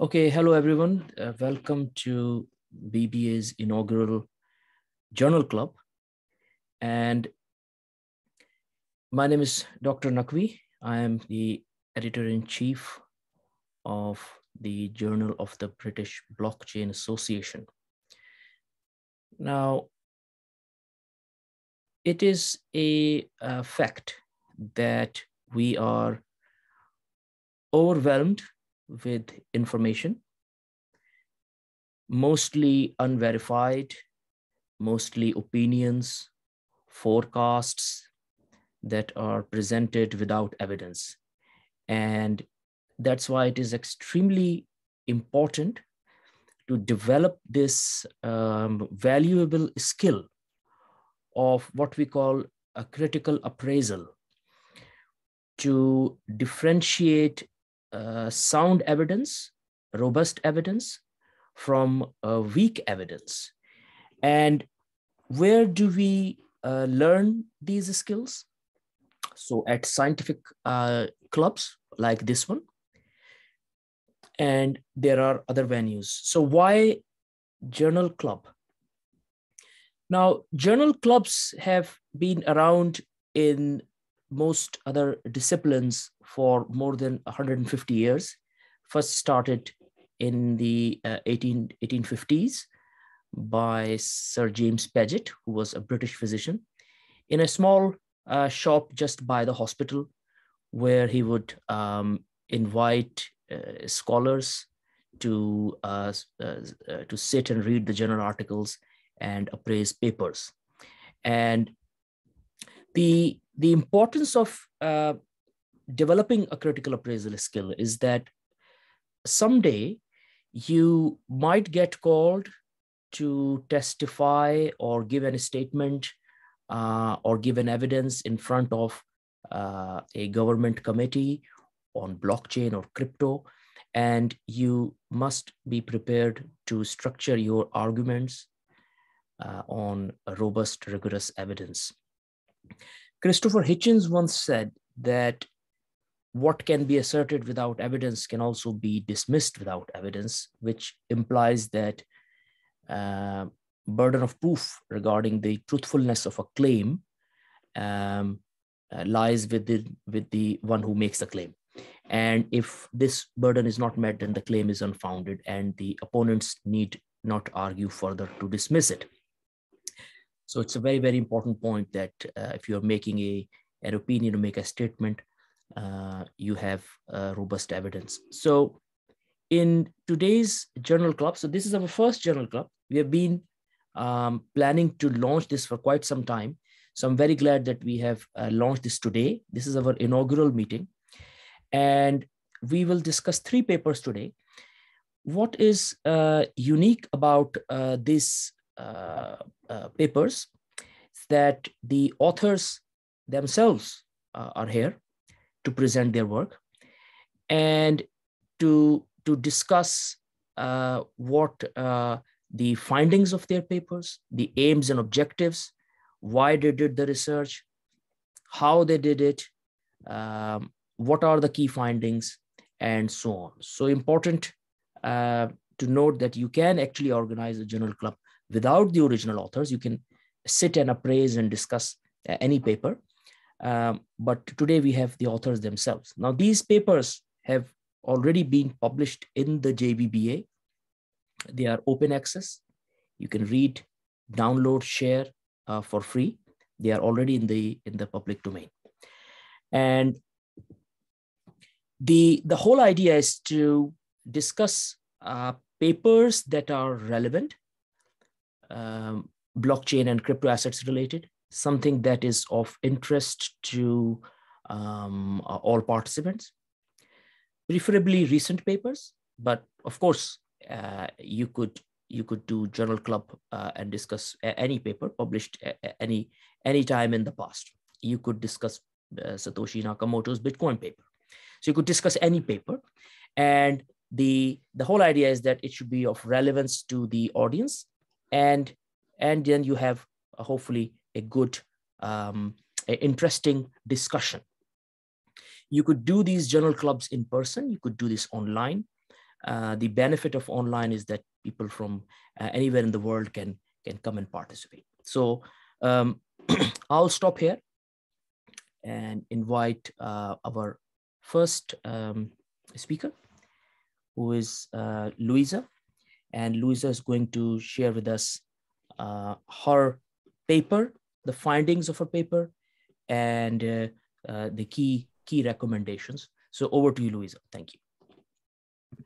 Okay, hello everyone. Welcome to BBA's inaugural Journal Club. And my name is Dr. Naqvi. I am the editor-in-chief of the Journal of the British Blockchain Association. Now, it is a fact that we are overwhelmed with information, mostly unverified, mostly opinions, forecasts that are presented without evidence. And that's why it is extremely important to develop this valuable skill of what we call a critical appraisal to differentiate sound evidence, robust evidence from weak evidence. And where do we learn these skills? So at scientific clubs like this one, and there are other venues. So why journal club? Now, journal clubs have been around in most other disciplines for more than 150 years. First started in the 1850s by Sir James Paget, who was a British physician, in a small shop just by the hospital, where he would invite scholars to sit and read the journal articles and appraise papers. And the importance of developing a critical appraisal skill is that someday you might get called to testify or give a statement or give an evidence in front of a government committee on blockchain or crypto, and you must be prepared to structure your arguments on robust, rigorous evidence. Christopher Hitchens once said that what can be asserted without evidence can also be dismissed without evidence, which implies that burden of proof regarding the truthfulness of a claim lies with the one who makes the claim. And if this burden is not met, then the claim is unfounded and the opponents need not argue further to dismiss it. So it's a very, very important point that if you're making an opinion or make a statement, you have robust evidence. So in today's journal club, so this is our first journal club. We have been planning to launch this for quite some time. So I'm very glad that we have launched this today. This is our inaugural meeting. And we will discuss three papers today. What is unique about this papers that the authors themselves are here to present their work and to discuss what the findings of their papers, the aims and objectives, why they did the research, how they did it, what are the key findings, and so on. So important to note that you can actually organize a journal club without the original authors. You can sit and appraise and discuss any paper. But today we have the authors themselves. Now, these papers have already been published in the JBBA. They are open access. You can read, download, share for free. They are already in the public domain. And the whole idea is to discuss papers that are relevant, blockchain and crypto assets related, something that is of interest to all participants, preferably recent papers. But of course, you could do journal club and discuss any paper published any time in the past. You could discuss Satoshi Nakamoto's Bitcoin paper. So you could discuss any paper, and the whole idea is that it should be of relevance to the audience. And then you have hopefully a good, interesting discussion. You could do these journal clubs in person. You could do this online. The benefit of online is that people from anywhere in the world can come and participate. So I'll stop here and invite our first speaker, who is Luisa. And Luisa is going to share with us her paper, the findings of her paper, and the key recommendations. So over to you, Luisa. Thank you.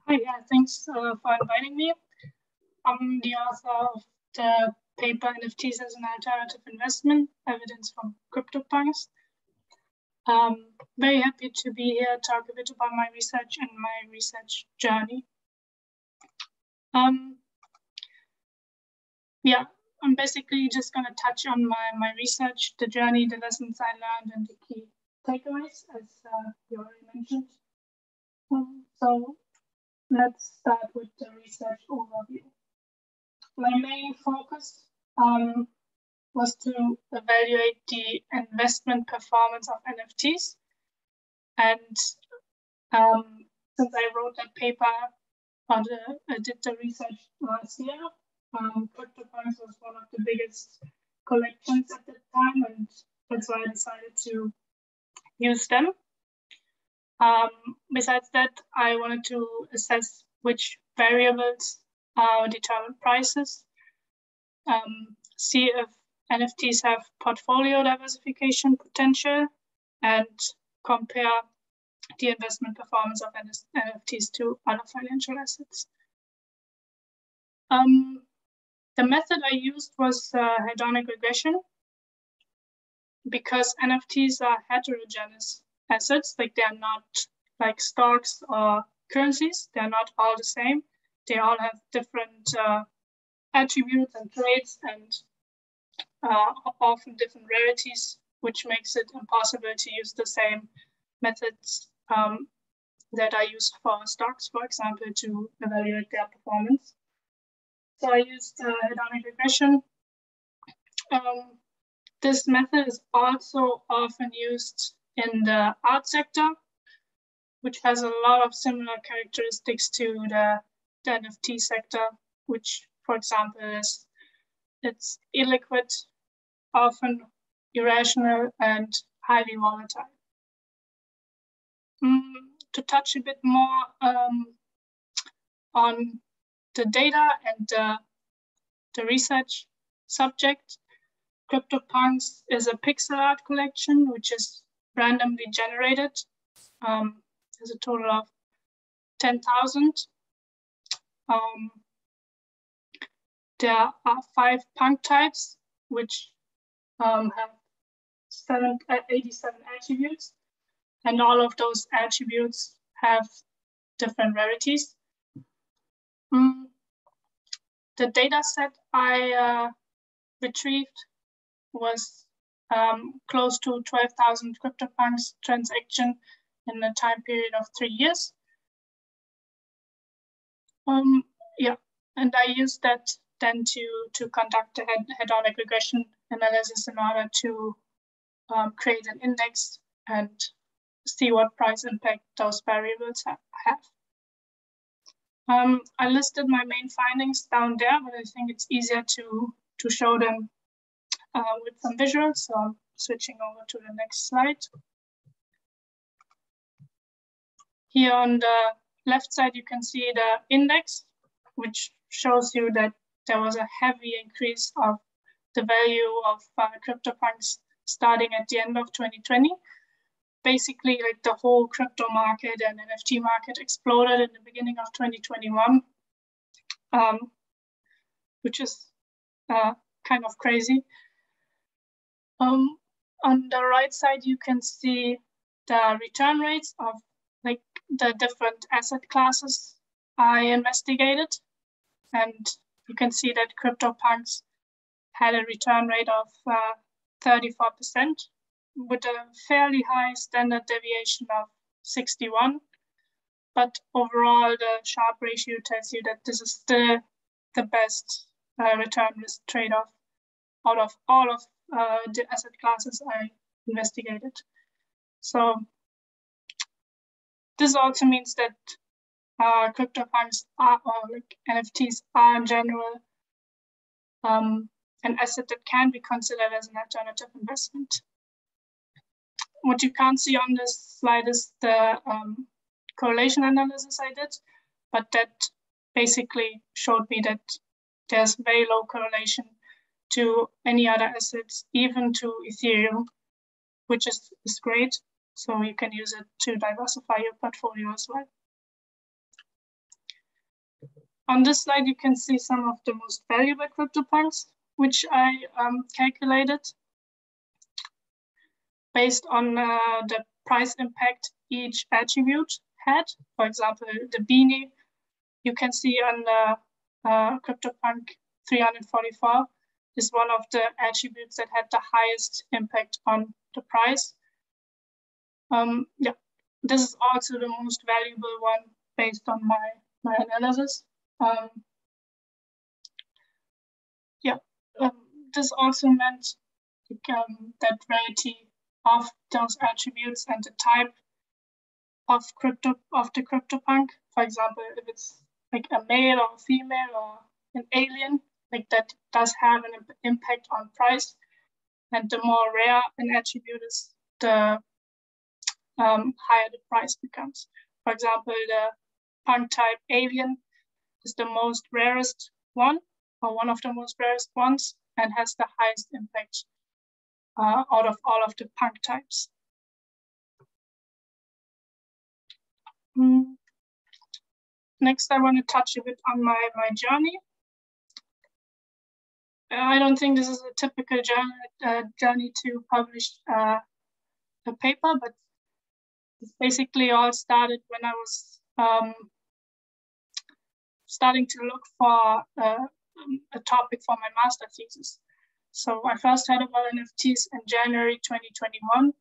Hi, yeah, thanks for inviting me. I'm the author of the paper NFTs as an Alternative Investment, Evidence from CryptoPunks. I'm very happy to be here, talk a bit about my research and my research journey. Yeah, I'm basically just going to touch on my research, the journey, the lessons I learned, and the key takeaways, as you already mentioned. So let's start with the research overview. My main focus was to evaluate the investment performance of NFTs. And since I wrote that paper, I did the research last year. CryptoPunks was one of the biggest collections at the time, and that's why I decided to use them. Besides that, I wanted to assess which variables determine prices, see if NFTs have portfolio diversification potential, and compare the investment performance of NFTs to other financial assets. The method I used was hedonic regression, because NFTs are heterogeneous assets. Like, they are not like stocks or currencies. They are not all the same. They all have different attributes and traits, and often different rarities, which makes it impossible to use the same methods that I use for stocks, for example, to evaluate their performance. So I used hedonic regression. This method is also often used in the art sector, which has a lot of similar characteristics to the NFT sector, which, for example, is it's illiquid, often irrational, and highly volatile. To touch a bit more on the data and the research subject, CryptoPunks is a pixel art collection which is randomly generated. There's a total of 10,000. There are 5 punk types which have 87 attributes. And all of those attributes have different rarities. The data set I retrieved was close to 12,000 CryptoPunks transactions in a time period of 3 years. Yeah, and I used that then to conduct a hedonic regression analysis in order to create an index and see what price impact those variables have. I listed my main findings down there, but I think it's easier to show them with some visuals. So I'm switching over to the next slide. Here on the left side, you can see the index, which shows you that there was a heavy increase of the value of CryptoPunks starting at the end of 2020. Basically, like, the whole crypto market and NFT market exploded in the beginning of 2021, which is kind of crazy. On the right side, you can see the return rates of, like, the different asset classes I investigated. And you can see that CryptoPunks had a return rate of 34%. With a fairly high standard deviation of 61. But overall, the Sharpe ratio tells you that this is still the best return risk trade-off out of all of the asset classes I investigated. So this also means that CryptoPunks are, or like NFTs are in general, an asset that can be considered as an alternative investment. What you can't see on this slide is the correlation analysis I did, but that basically showed me that there's very low correlation to any other assets, even to Ethereum, which is great. So you can use it to diversify your portfolio as well. On this slide, you can see some of the most valuable CryptoPunks, which I calculated based on the price impact each attribute had. For example, the beanie, you can see on the CryptoPunk 344 is one of the attributes that had the highest impact on the price. Yeah, this is also the most valuable one based on my analysis. This also meant that rarity of those attributes and the type of the CryptoPunk. For example, if it's like a male or a female or an alien, like that does have an impact on price. And the more rare an attribute is, the higher the price becomes. For example, the punk type alien is the most rarest one, or one of the most rarest ones, and has the highest impact out of all of the punk types. Next, I want to touch a bit on my journey. I don't think this is a typical journey to publish a paper, but it basically all started when I was starting to look for a topic for my master thesis. So I first heard about NFTs in January 2021.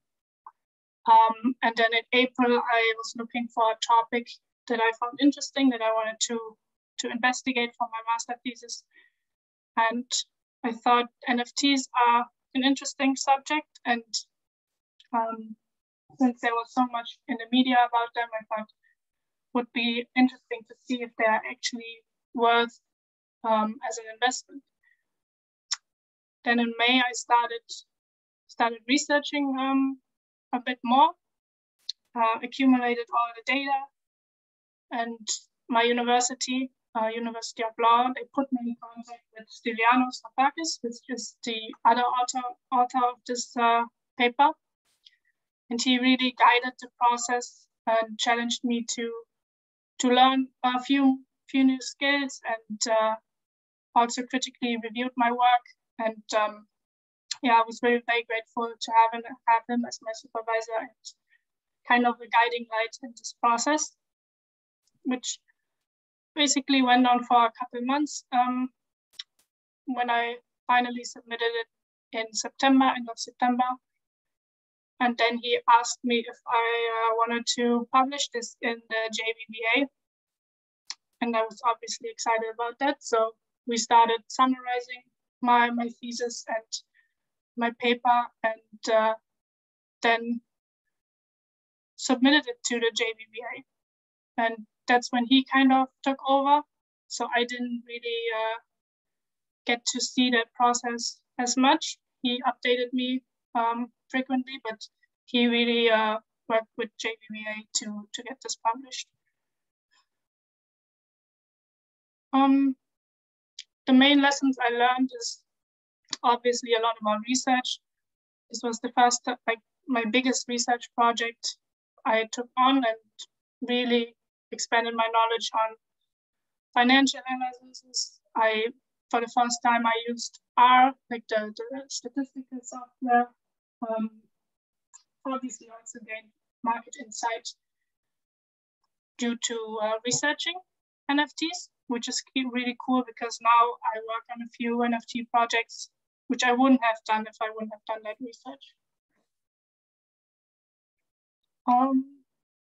And then in April, I was looking for a topic that I found interesting that I wanted to investigate for my master thesis. And I thought NFTs are an interesting subject. And since there was so much in the media about them, I thought it would be interesting to see if they are actually worth as an investment. Then in May, I started researching a bit more, accumulated all the data, and my university, University of Law, they put me in contact with Stylianos Sofakis, which is the other author of this paper. And he really guided the process and challenged me to learn a few new skills, and also critically reviewed my work. And yeah, I was very grateful to have him as my supervisor and kind of a guiding light in this process, which basically went on for a couple of months. When I finally submitted it in September, end of September, and then he asked me if I wanted to publish this in the JBBA, and I was obviously excited about that. So we started summarizing my thesis and my paper, and then submitted it to the JBBA. And that's when he kind of took over. So I didn't really get to see that process as much. He updated me frequently, but he really worked with JBBA to get this published. The main lessons I learned is obviously a lot about research. This was the first, like my biggest research project I took on, and really expanded my knowledge on financial analysis. For the first time, I used R, like the statistical software. Obviously also gained market insight due to researching NFTs, which is really cool because now I work on a few NFT projects, which I wouldn't have done if I wouldn't have done that research.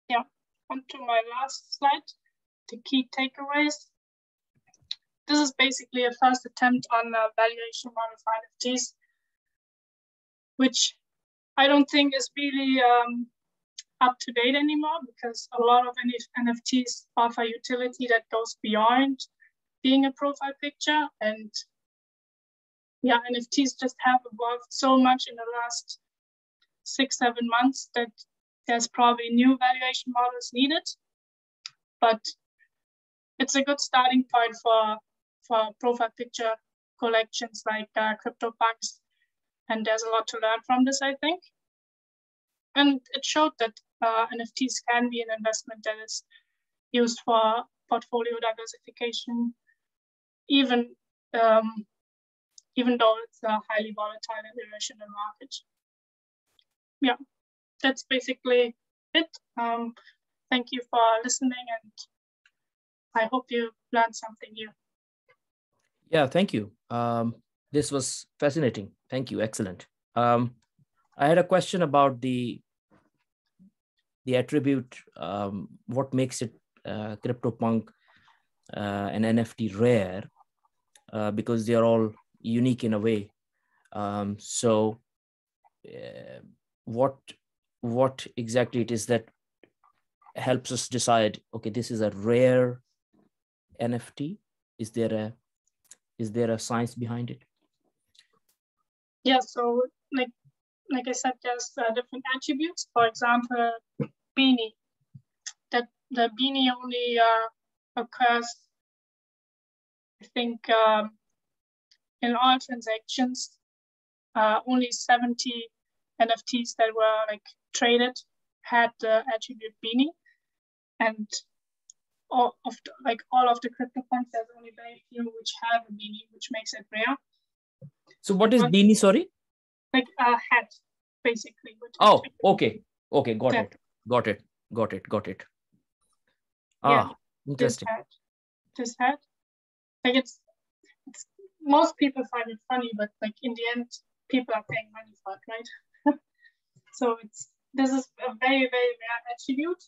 Yeah, on to my last slide, the key takeaways. This is basically a first attempt on a valuation model for NFTs, which I don't think is really up to date anymore, because a lot of NFTs offer utility that goes beyond being a profile picture. And yeah, NFTs just have evolved so much in the last 6-7 months that there's probably new valuation models needed, but it's a good starting point for profile picture collections like CryptoPunks, and there's a lot to learn from this, I think. And it showed that NFTs can be an investment that is used for portfolio diversification, even though it's a highly volatile and irrational market. Yeah, that's basically it. Thank you for listening, and I hope you learned something new. Yeah, thank you. This was fascinating. Thank you. Excellent. I had a question about the attribute, what makes it CryptoPunk and NFT rare, because they are all unique in a way. What exactly it is that helps us decide, okay, this is a rare NFT? Is there a science behind it? Yeah, so like I said, there's different attributes. For example, beanie. The beanie only occurs, I think, in all transactions. Only 70 NFTs that were traded had the attribute beanie, and all of the CryptoPunks, there's only very few which have a beanie, which makes it rare. So what is beanie? Sorry, like a hat, basically. Oh, okay, got it. Ah, yeah, interesting. This hat, it's most people find it funny, but in the end, people are paying money for it, right? So this is a very, very rare attribute.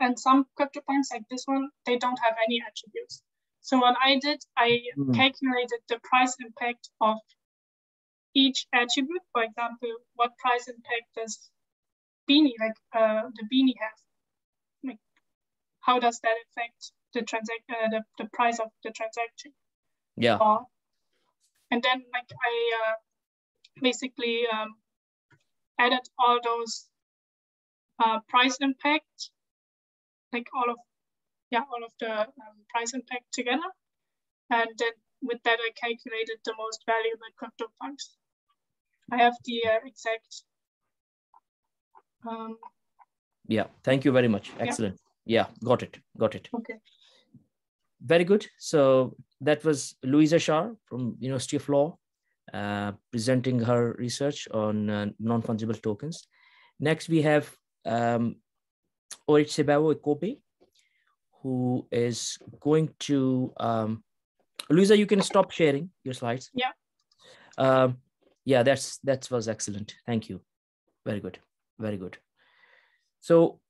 And some CryptoPunks like this one, they don't have any attributes. So what I did, I calculated the price impact of each attribute. For example, what price impact does beanie, the beanie has? How does that affect the price of the transaction? Yeah. And then I basically added all those price impact, all of the price impact together, and then with that I calculated the most valuable CryptoPunks. I have the exact. Yeah. Thank you very much. Excellent. Yeah. Got it. Okay. Very good. So that was Luisa Schaar from University of Law, presenting her research on non-fungible tokens. Next, we have Oritsebawo Ikpobe, who is going to, Luisa, you can stop sharing your slides. Yeah. Yeah, that was excellent. Thank you. Very good. So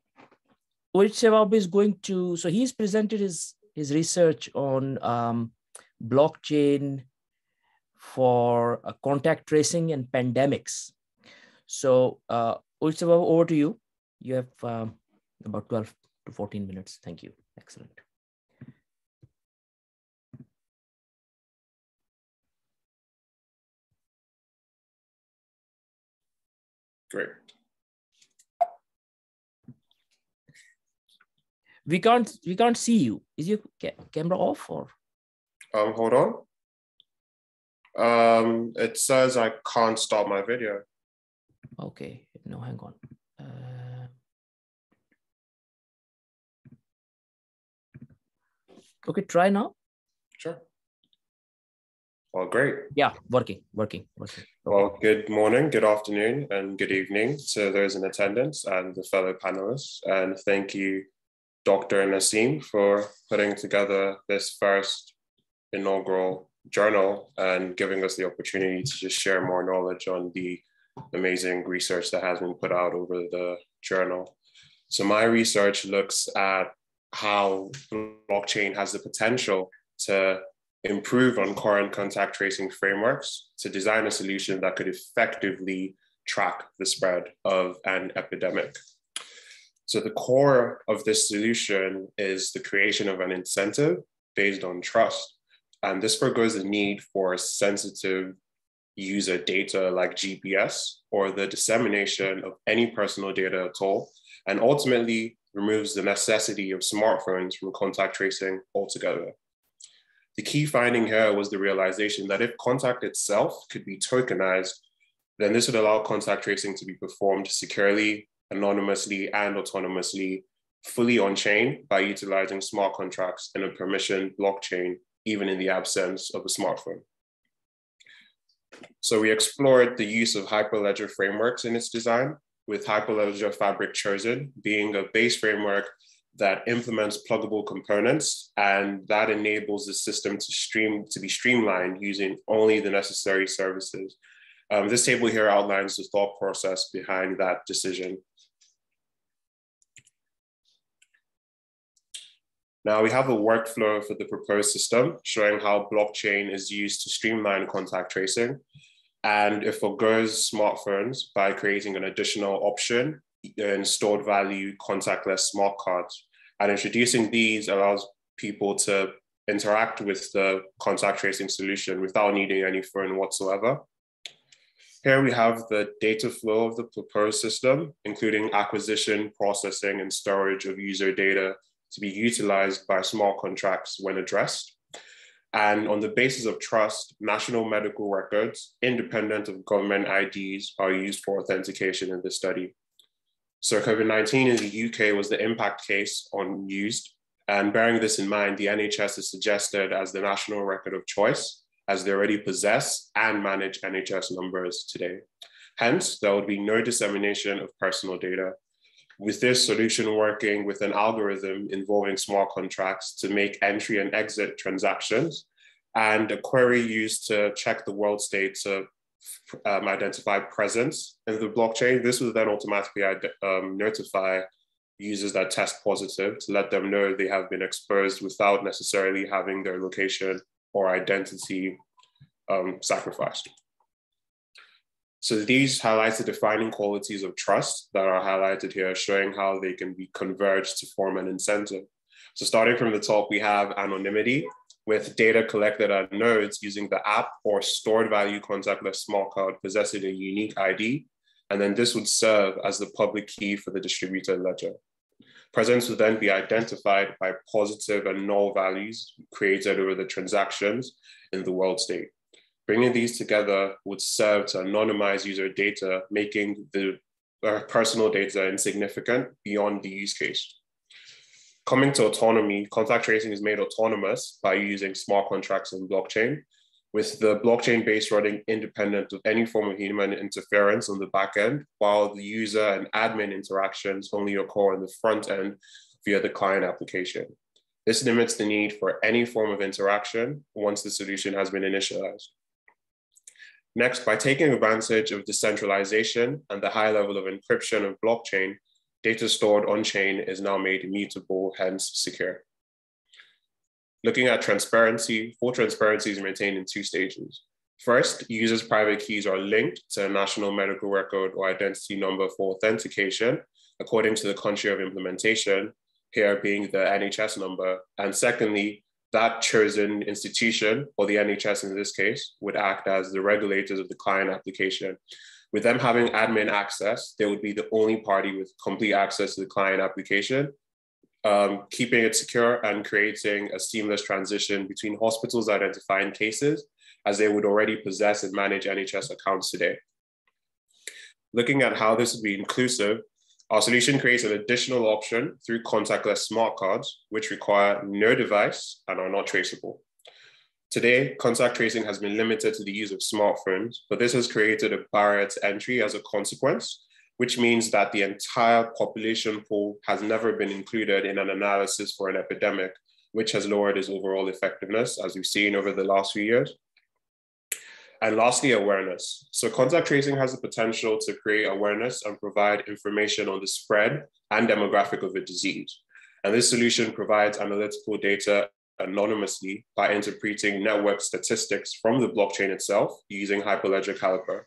Oritsebawo is going to, so he's presented his research on blockchain for contact tracing and pandemics. So Oritsebawo, over to you. You have about 12 to 14 minutes. Thank you. Excellent. Great. We can't see you. Is your camera off or? Hold on. It says I can't stop my video. Okay. No, hang on. Okay, try now. Sure. Well, great. Yeah, working. Well, good morning, good afternoon, and good evening to those in attendance and the fellow panelists. And thank you, Dr. Nasim, for putting together this first inaugural journal and giving us the opportunity to just share more knowledge on the amazing research that has been put out over the journal. So my research looks at how blockchain has the potential to improve on current contact tracing frameworks to design a solution that could effectively track the spread of an epidemic. So the core of this solution is the creation of an incentive based on trust. And this forgoes the need for sensitive user data like GPS or the dissemination of any personal data at all, and ultimately removes the necessity of smartphones from contact tracing altogether. The key finding here was the realization that if contact itself could be tokenized, then this would allow contact tracing to be performed securely, anonymously, and autonomously, fully on-chain by utilizing smart contracts in a permissioned blockchain, even in the absence of a smartphone. So we explored the use of Hyperledger frameworks in its design, with Hyperledger Fabric chosen being a base framework that implements pluggable components, and that enables the system to be streamlined using only the necessary services. This table here outlines the thought process behind that decision. Now we have a workflow for the proposed system showing how blockchain is used to streamline contact tracing, and it forgoes smartphones by creating an additional option in stored value contactless smart cards. And introducing these allows people to interact with the contact tracing solution without needing any phone whatsoever. Here we have the data flow of the proposed system, including acquisition, processing, and storage of user data to be utilized by smart contracts when addressed. And on the basis of trust, national medical records, independent of government IDs, are used for authentication in the study. So COVID-19 in the UK was the impact case on used. And bearing this in mind, the NHS is suggested as the national record of choice, as they already possess and manage NHS numbers today. Hence, there would be no dissemination of personal data, with this solution working with an algorithm involving smart contracts to make entry and exit transactions, and a query used to check the world state to identify presence in the blockchain. This will then automatically notify users that test positive to let them know they have been exposed without necessarily having their location or identity sacrificed. So these highlight the defining qualities of trust that are highlighted here, showing how they can be converged to form an incentive. So starting from the top, we have anonymity with data collected at nodes using the app or stored value contactless smart card possessing a unique ID. And then this would serve as the public key for the distributed ledger. Presence would then be identified by positive and null values created over the transactions in the world state. Bringing these together would serve to anonymize user data, making the personal data insignificant beyond the use case. Coming to autonomy, contact tracing is made autonomous by using smart contracts on blockchain, with the blockchain base running independent of any form of human interference on the back end, while the user and admin interactions only occur on the front end via the client application. This limits the need for any form of interaction once the solution has been initialized. Next, by taking advantage of decentralization and the high level of encryption of blockchain, data stored on-chain is now made immutable, hence secure. Looking at transparency, full transparency is maintained in two stages. First, users' private keys are linked to a national medical record or identity number for authentication, according to the country of implementation, here being the NHS number. And secondly, that chosen institution, or the NHS in this case, would act as the regulators of the client application. With them having admin access, they would be the only party with complete access to the client application, keeping it secure and creating a seamless transition between hospitals identifying cases, as they would already possess and manage NHS accounts today. Looking at how this would be inclusive, our solution creates an additional option through contactless smart cards, which require no device and are not traceable. Today, contact tracing has been limited to the use of smartphones, but this has created a barrier to entry as a consequence, which means that the entire population pool has never been included in an analysis for an epidemic, which has lowered its overall effectiveness, as we've seen over the last few years. And lastly, awareness. So contact tracing has the potential to create awareness and provide information on the spread and demographic of a disease. And this solution provides analytical data anonymously by interpreting network statistics from the blockchain itself using Hyperledger Caliper.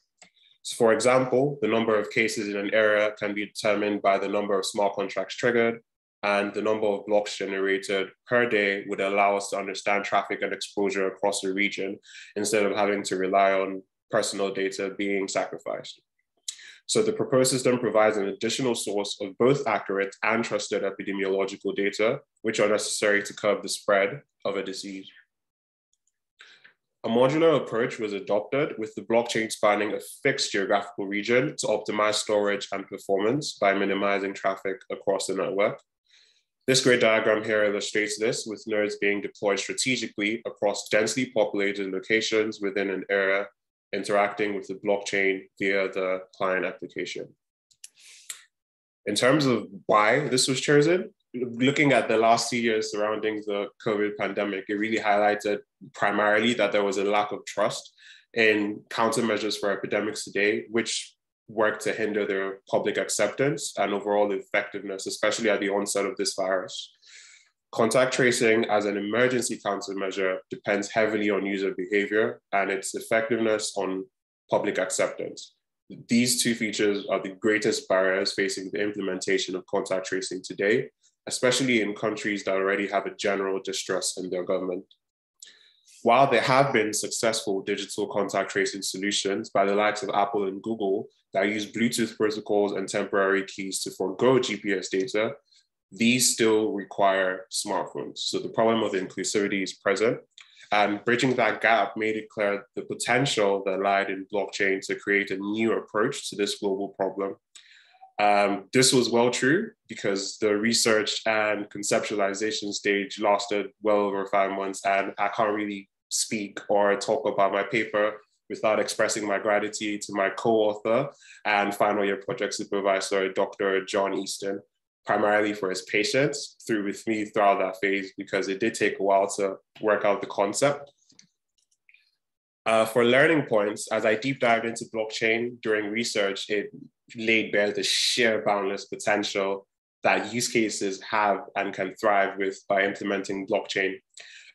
So for example, the number of cases in an area can be determined by the number of smart contracts triggered, and the number of blocks generated per day would allow us to understand traffic and exposure across the region instead of having to rely on personal data being sacrificed. So the proposed system provides an additional source of both accurate and trusted epidemiological data, which are necessary to curb the spread of a disease. A modular approach was adopted with the blockchain spanning a fixed geographical region to optimize storage and performance by minimizing traffic across the network. This grid diagram here illustrates this, with nodes being deployed strategically across densely populated locations within an area, interacting with the blockchain via the client application. In terms of why this was chosen, looking at the last 2 years surrounding the COVID pandemic, it really highlighted primarily that there was a lack of trust in countermeasures for epidemics today, which work to hinder their public acceptance and overall effectiveness, especially at the onset of this virus. Contact tracing as an emergency countermeasure depends heavily on user behavior and its effectiveness on public acceptance. These two features are the greatest barriers facing the implementation of contact tracing today, especially in countries that already have a general distrust in their government. While there have been successful digital contact tracing solutions by the likes of Apple and Google that use Bluetooth protocols and temporary keys to forego GPS data, these still require smartphones. So the problem of inclusivity is present, and bridging that gap made it clear the potential that lied in blockchain to create a new approach to this global problem. This was well true because the research and conceptualization stage lasted well over 5 months, and I can't really speak or talk about my paper without expressing my gratitude to my co-author and final year project supervisor, Dr. John Easton, primarily for his patience with me throughout that phase, because it did take a while to work out the concept. For learning points, as I deep dived into blockchain during research, it laid bare the sheer boundless potential that use cases have and can thrive with by implementing blockchain.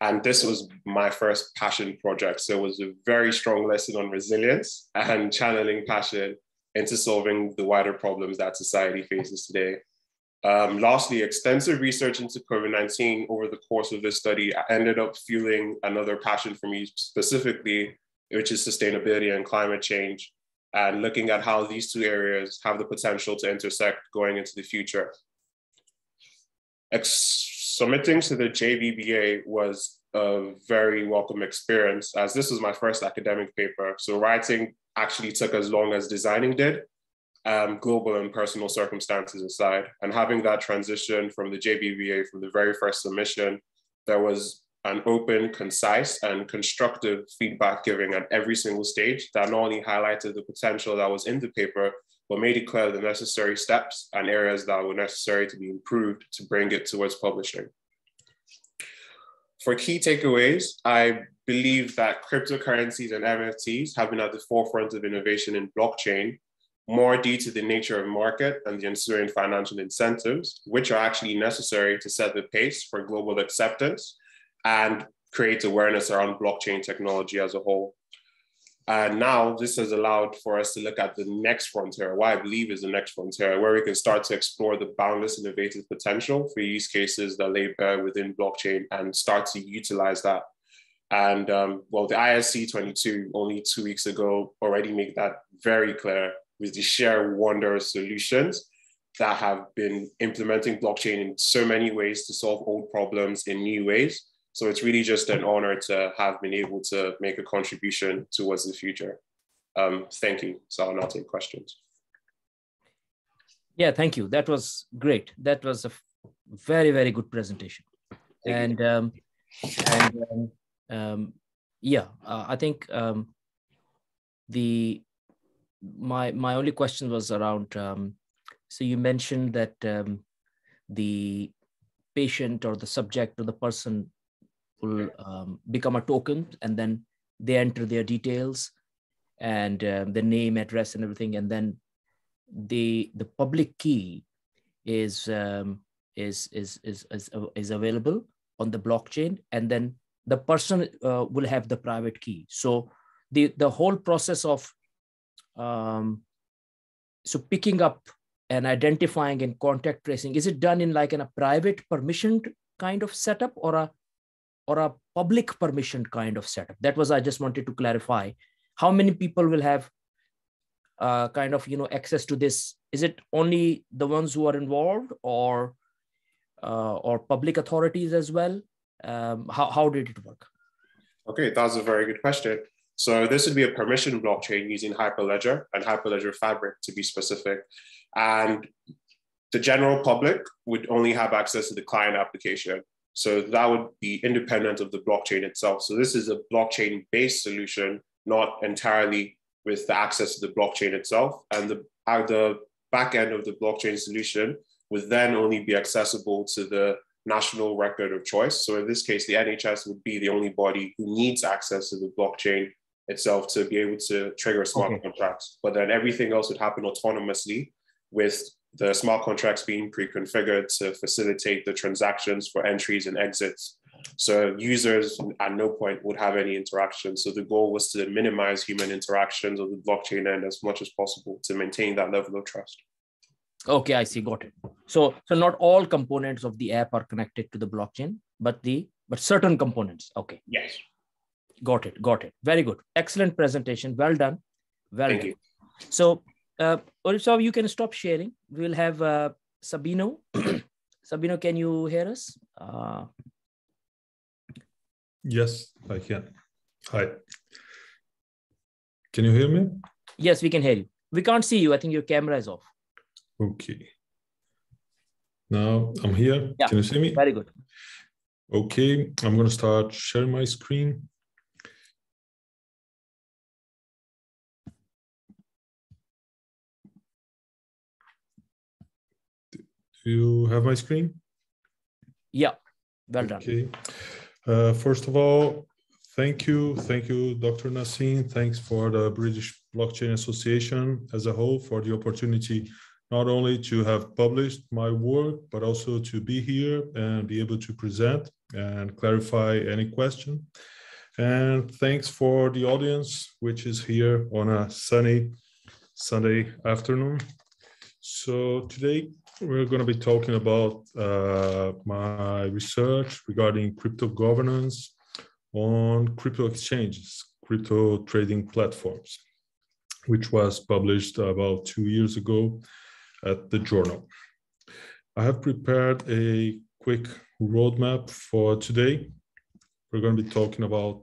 And this was my first passion project. So it was a very strong lesson on resilience and channeling passion into solving the wider problems that society faces today. Lastly, extensive research into COVID-19 over the course of this study ended up fueling another passion for me specifically, which is sustainability and climate change, and looking at how these two areas have the potential to intersect going into the future. Submitting to the JBBA was a very welcome experience, as this was my first academic paper. So writing actually took as long as designing did, global and personal circumstances aside, and having that transition from the JBBA from the very first submission, there was an open, concise, and constructive feedback giving at every single stage that not only highlighted the potential that was in the paper, but made it clear the necessary steps and areas that were necessary to be improved to bring it towards publishing. For key takeaways, I believe that cryptocurrencies and NFTs have been at the forefront of innovation in blockchain, more due to the nature of market and the ensuing financial incentives, which are actually necessary to set the pace for global acceptance and create awareness around blockchain technology as a whole. And now this has allowed for us to look at the next frontier, what I believe is the next frontier, where we can start to explore the boundless innovative potential for use cases that lay bare within blockchain and start to utilize that. And well, the ISC 22 only 2 weeks ago already made that very clear, with the sheer wonder of solutions that have been implementing blockchain in so many ways to solve old problems in new ways. So it's really just an honor to have been able to make a contribution towards the future. Thank you. So I'll now take questions. Yeah, thank you. That was great. That was a very, very good presentation. Thank you. I think my only question was around, so you mentioned that the patient or the subject or the person will become a token, and then they enter their details and the name, address, and everything, and then the public key is available on the blockchain, and then the person will have the private key. So the whole process of So picking up and identifying and contact tracing, is it done in like in a private permissioned kind of setup or a public permissioned kind of setup? That was, I just wanted to clarify. How many people will have kind of, you know, access to this? Is it only the ones who are involved or public authorities as well? How did it work? Okay, that's a very good question. So this would be a permission blockchain using Hyperledger and Hyperledger Fabric to be specific. And the general public would only have access to the client application. So that would be independent of the blockchain itself. So this is a blockchain-based solution, not entirely with the access to the blockchain itself. And the back end of the blockchain solution would then only be accessible to the national record of choice. So in this case, the NHS would be the only body who needs access to the blockchain itself to be able to trigger smart contracts. But then everything else would happen autonomously, with the smart contracts being pre-configured to facilitate the transactions for entries and exits. So users at no point would have any interaction. So the goal was to minimize human interactions on the blockchain end as much as possible to maintain that level of trust. Okay, I see, got it. So not all components of the app are connected to the blockchain, but certain components. Okay. Yes. Got it. Very good. Excellent presentation. Well done. Thank you. So Oritsebawo, you can stop sharing. We'll have Sabino. Sabino, can you hear us? Yes, I can. Hi. Can you hear me? Yes, we can hear you. We can't see you. I think your camera is off. Okay. Now I'm here. Yeah. Can you see me? Very good. Okay, I'm going to start sharing my screen. Do you have my screen? Yeah, well done. Okay. First of all, thank you, Dr. Naseem. Thanks for the British Blockchain Association as a whole for the opportunity not only to have published my work, but also to be here and be able to present and clarify any question. And thanks for the audience, which is here on a sunny Sunday afternoon. So today we're going to be talking about my research regarding crypto governance on crypto exchanges, crypto trading platforms, which was published about 2 years ago at the journal. I have prepared a quick roadmap for today. We're going to be talking about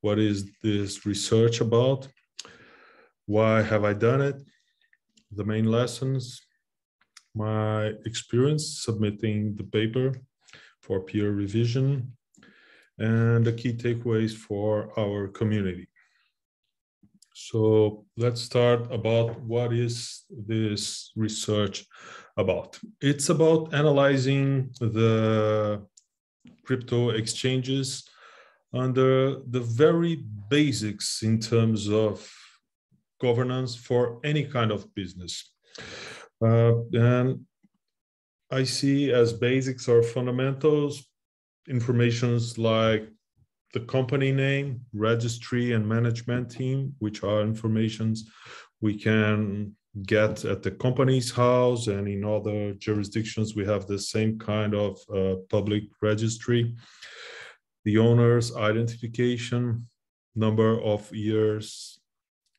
what is this research about, why have I done it, the main lessons, my experience submitting the paper for peer revision, and the key takeaways for our community. So let's start about what is this research about. It's about analyzing the crypto exchanges under the very basics in terms of governance for any kind of business. And I see as basics or fundamentals, informations like the company name, registry, and management team, which are informations we can get at the company's house, and in other jurisdictions, we have the same kind of public registry. The owner's identification, number of years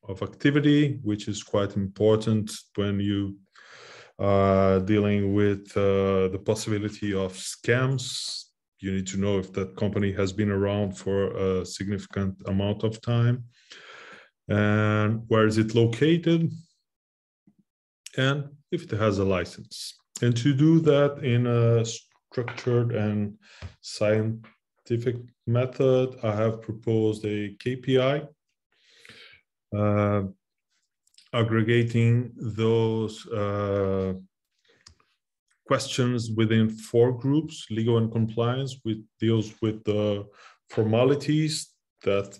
of activity, which is quite important when you are dealing with the possibility of scams. You need to know if that company has been around for a significant amount of time, and where is it located, and if it has a license. And to do that in a structured and scientific method, I have proposed a KPI aggregating those questions within four groups. Legal and compliance, which deals with the formalities that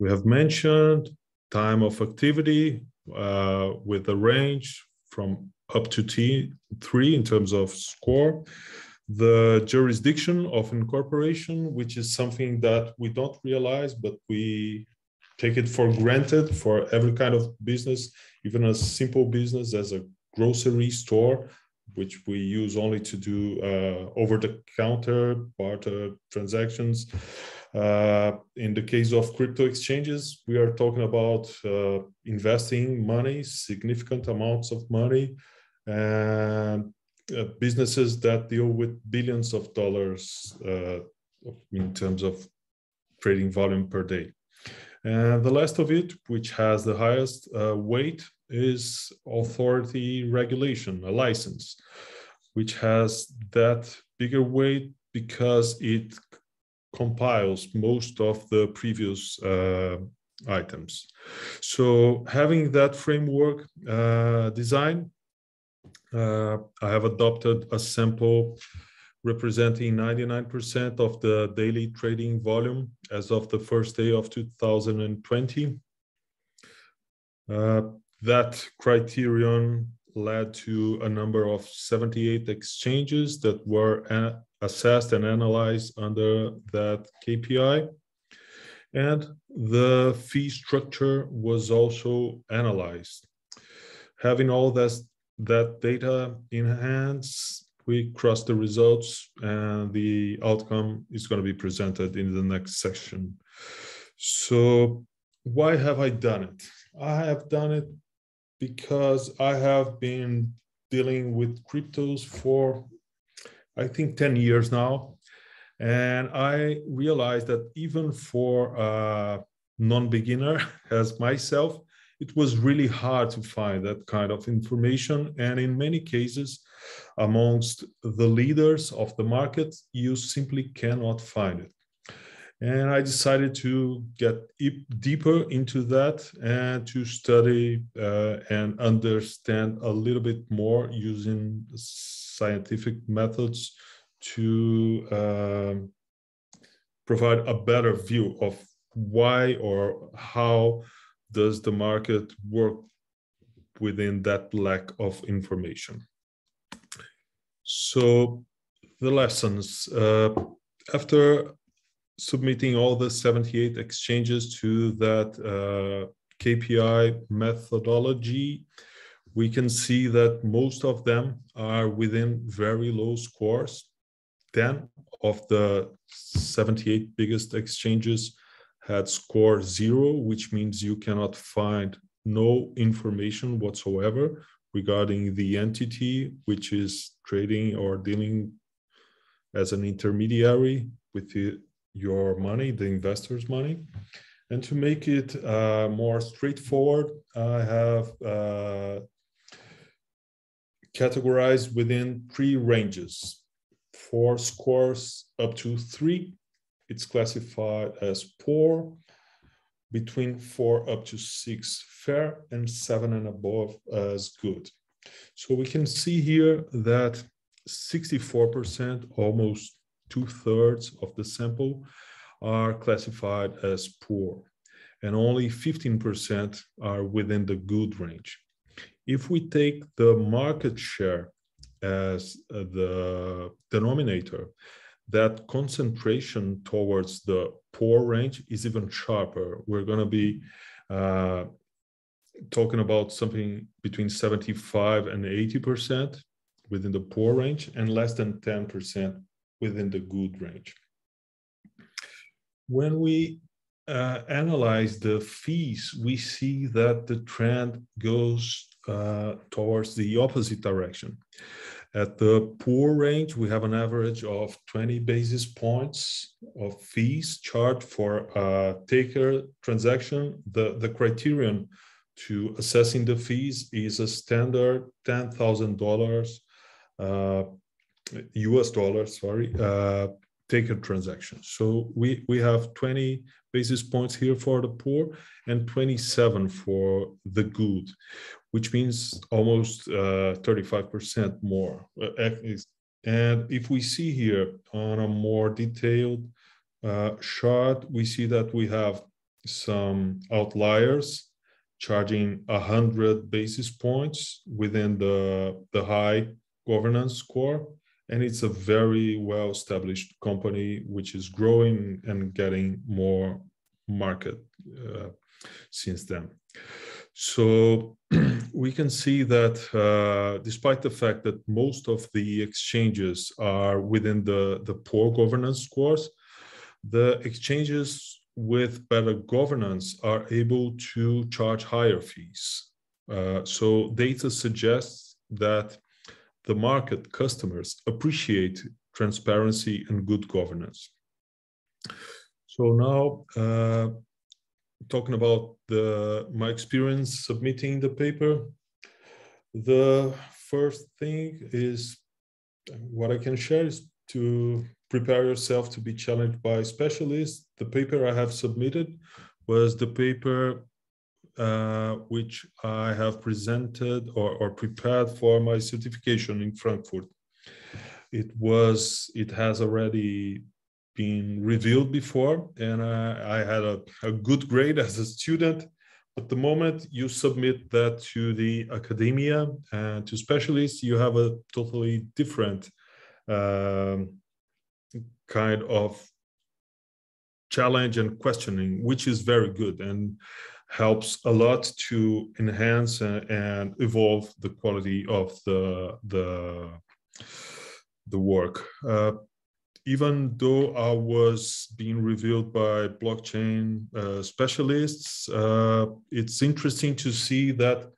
we have mentioned, time of activity with a range from up to T3 in terms of score, the jurisdiction of incorporation, which is something that we don't realize, but we take it for granted for every kind of business, even a simple business as a grocery store, which we use only to do over-the-counter barter transactions. In the case of crypto exchanges, we are talking about investing money, significant amounts of money, and businesses that deal with billions of dollars in terms of trading volume per day. And the last of it, which has the highest weight, is authority regulation, a license, which has that bigger weight because it compiles most of the previous items. So having that framework design, I have adopted a sample representing 99% of the daily trading volume as of the first day of 2020. That criterion led to a number of 78 exchanges that were assessed and analyzed under that KPI. And the fee structure was also analyzed. Having all that data in hand, we cross the results, and the outcome is going to be presented in the next section. So why have I done it? I have done it because I have been dealing with cryptos for, I think, 10 years now. And I realized that even for a non-beginner as myself, it was really hard to find that kind of information. And in many cases, amongst the leaders of the market, you simply cannot find it. And I decided to get deeper into that and to study and understand a little bit more using scientific methods to provide a better view of why or how does the market work within that lack of information. So the lessons. After submitting all the 78 exchanges to that KPI methodology, we can see that most of them are within very low scores. 10 of the 78 biggest exchanges had score 0, which means you cannot find no information whatsoever regarding the entity which is trading or dealing as an intermediary with your money, the investor's money. And to make it more straightforward, I have categorized within 3 ranges. For scores up to 3, it's classified as poor, between 4 up to 6 fair, and 7 and above as good. So we can see here that 64%, almost 2/3 of the sample, are classified as poor, and only 15% are within the good range. If we take the market share as the denominator, that concentration towards the poor range is even sharper. We're going to be talking about something between 75 and 80% within the poor range, and less than 10% within the good range. When we analyze the fees, we see that the trend goes towards the opposite direction. At the poor range, we have an average of 20 basis points of fees charged for a taker transaction. The criterion to assessing the fees is a standard $10,000 US dollars, sorry, taker transaction. So we have 20 basis points here for the poor and 27 for the good, which means almost 35% more. And if we see here on a more detailed chart, we see that we have some outliers charging 100 basis points within the high governance score. And it's a very well-established company, which is growing and getting more market since then. So we can see that despite the fact that most of the exchanges are within the poor governance scores, the exchanges with better governance are able to charge higher fees. So data suggests that the market customers appreciate transparency and good governance. So now, talking about my experience submitting the paper, the first thing is what I can share is to prepare yourself to be challenged by specialists. The paper I have submitted was the paper which I have presented or prepared for my certification in Frankfurt. It has already been revealed before, and I had a good grade as a student. But the moment you submit that to the academia and to specialists, you have a totally different kind of challenge and questioning, which is very good and helps a lot to enhance and evolve the quality of the work. Even though I was being reviewed by blockchain specialists, it's interesting to see that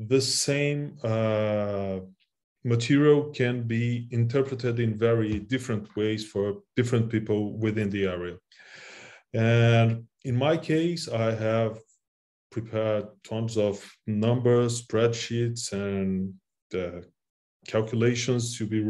the same material can be interpreted in very different ways for different people within the area. And in my case, I have prepared tons of numbers, spreadsheets, and calculations to be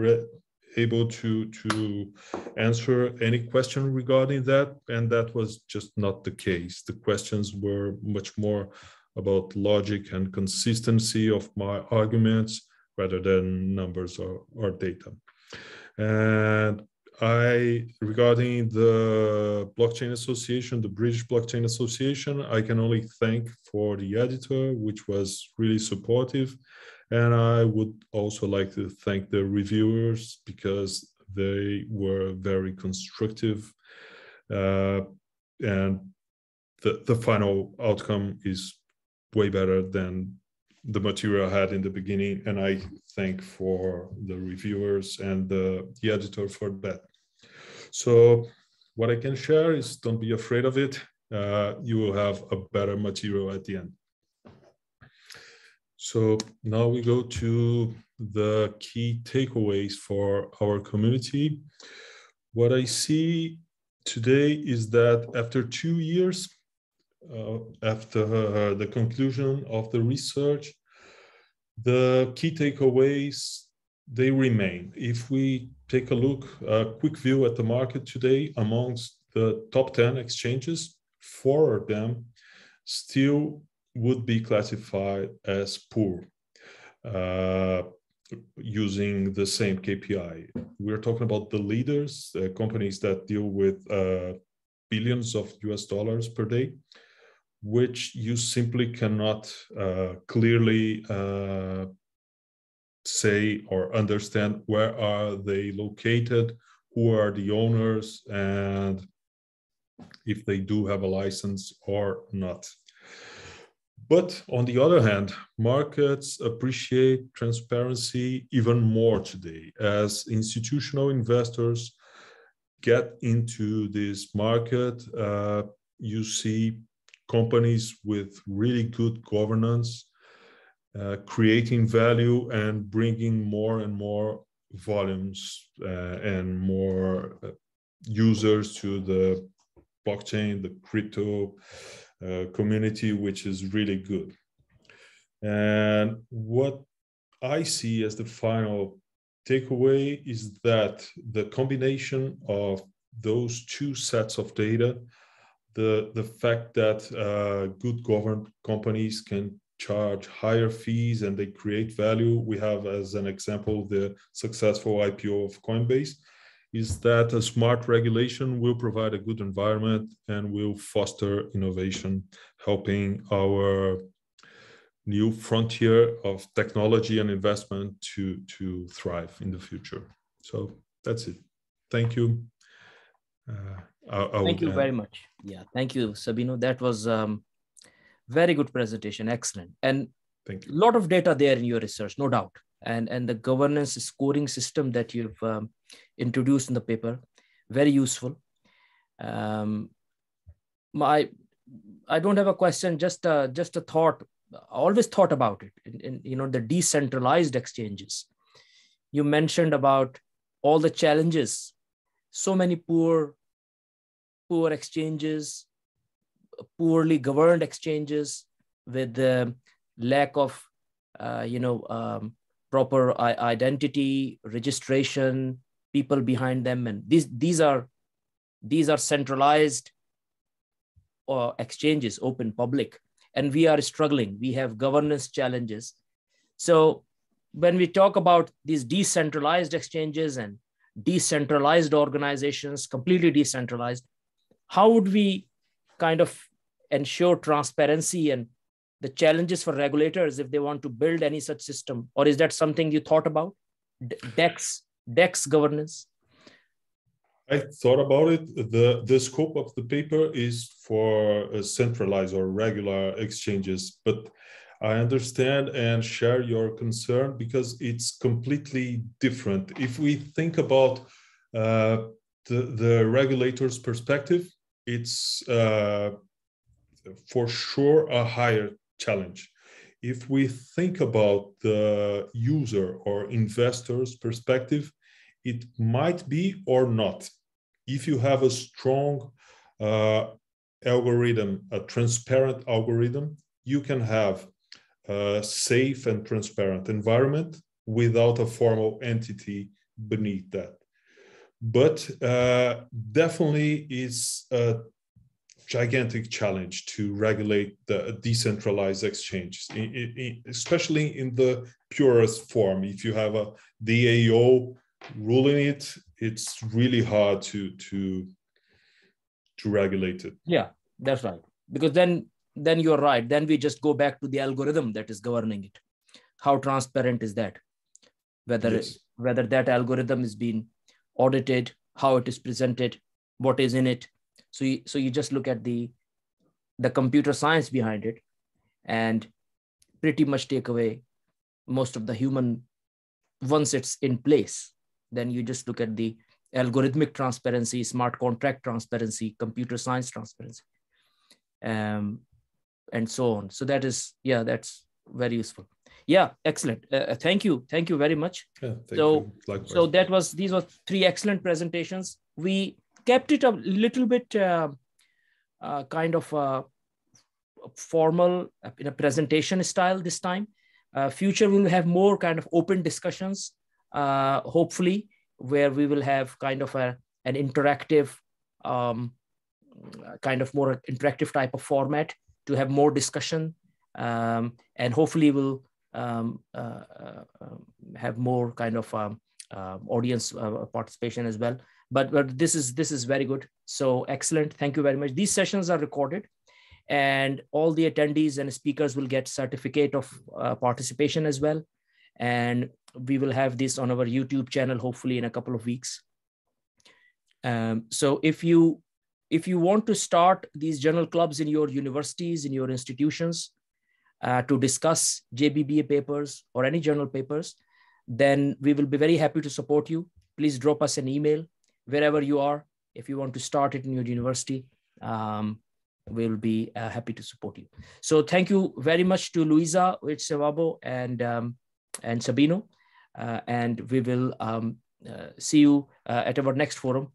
able to answer any question regarding that, and that was just not the case. The questions were much more about logic and consistency of my arguments rather than numbers or data. And regarding the Blockchain Association, the British Blockchain Association, I can only thank for the editor, which was really supportive. And I would also like to thank the reviewers because they were very constructive. And the final outcome is way better than the material I had in the beginning. And I thank for the reviewers and the editor for that. So what I can share is don't be afraid of it. You will have a better material at the end. So now we go to the key takeaways for our community. What I see today is that after 2 years, after the conclusion of the research, the key takeaways, they remain. If we take a look, a quick view at the market today, amongst the top 10 exchanges, 4 of them still would be classified as poor using the same KPI. We're talking about the leaders, companies that deal with billions of US dollars per day, which you simply cannot clearly say or understand where are they located, who are the owners, and if they do have a license or not. But on the other hand, markets appreciate transparency even more today as institutional investors get into this market. You see companies with really good governance creating value and bringing more and more volumes and more users to the blockchain, the crypto community, which is really good. And what I see as the final takeaway is that the combination of those two sets of data, the fact that good governed companies can charge higher fees and they create value. We have as an example, the successful IPO of Coinbase, is that a smart regulation will provide a good environment and will foster innovation, helping our new frontier of technology and investment to thrive in the future. So that's it. Thank you. Thank you very much. Yeah, thank you, Sabino. That was Very good presentation. Excellent. And thank you. A lot of data there in your research, no doubt. And the governance scoring system that you've introduced in the paper, very useful. I don't have a question, just a thought. I always thought about it in you know, the decentralized exchanges. You mentioned about all the challenges, so many poor exchanges, poorly governed exchanges with the lack of proper identity, registration, people behind them, and these are centralized exchanges, open, public, and we are struggling. We have governance challenges. So when we talk about these decentralized exchanges and decentralized organizations, completely decentralized, how would we kind of ensure transparency and the challenges for regulators if they want to build any such system? Or is that something you thought about? DEX governance? I thought about it. The scope of the paper is for centralized or regular exchanges, but I understand and share your concern because it's completely different. If we think about the regulator's perspective, it's for sure a higher challenge. If we think about the user or investor's perspective, it might be or not. If you have a strong algorithm, a transparent algorithm, you can have a safe and transparent environment without a formal entity beneath that. But definitely it's a gigantic challenge to regulate the decentralized exchanges, especially in the purest form. If you have a DAO ruling it, it's really hard to regulate it. Yeah, that's right. Because then you're right. Then we just go back to the algorithm that is governing it. How transparent is that? Whether that algorithm is being audited, how it is presented, what is in it. So you just look at the computer science behind it and pretty much take away most of the human. Once it's in place, then you just look at the algorithmic transparency, smart contract transparency, computer science transparency, and so on. So that is, yeah, that's very useful. Yeah, excellent. Thank you. Thank you very much. Yeah, so that was, these were three excellent presentations. We kept it a little bit kind of formal in a presentation style this time. Future, we'll have more kind of open discussions, hopefully, where we will have kind of an interactive, kind of more interactive type of format to have more discussion. And hopefully we'll have more kind of audience participation as well. But this is very good. So excellent. Thank you very much. These sessions are recorded. And all the attendees and speakers will get certificate of participation as well. And we will have this on our YouTube channel, hopefully in a couple of weeks. So if you want to start these journal clubs in your universities, in your institutions, to discuss JBBA papers or any journal papers, then we will be very happy to support you. Please drop us an email wherever you are. If you want to start it in your university, we'll be happy to support you. So thank you very much to Luisa, Oritsebawo, and Sabino. And we will see you at our next forum,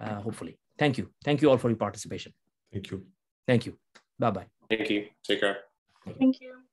hopefully. Thank you. Thank you all for your participation. Thank you. Thank you. Bye-bye. Thank you. Take care. Thank you.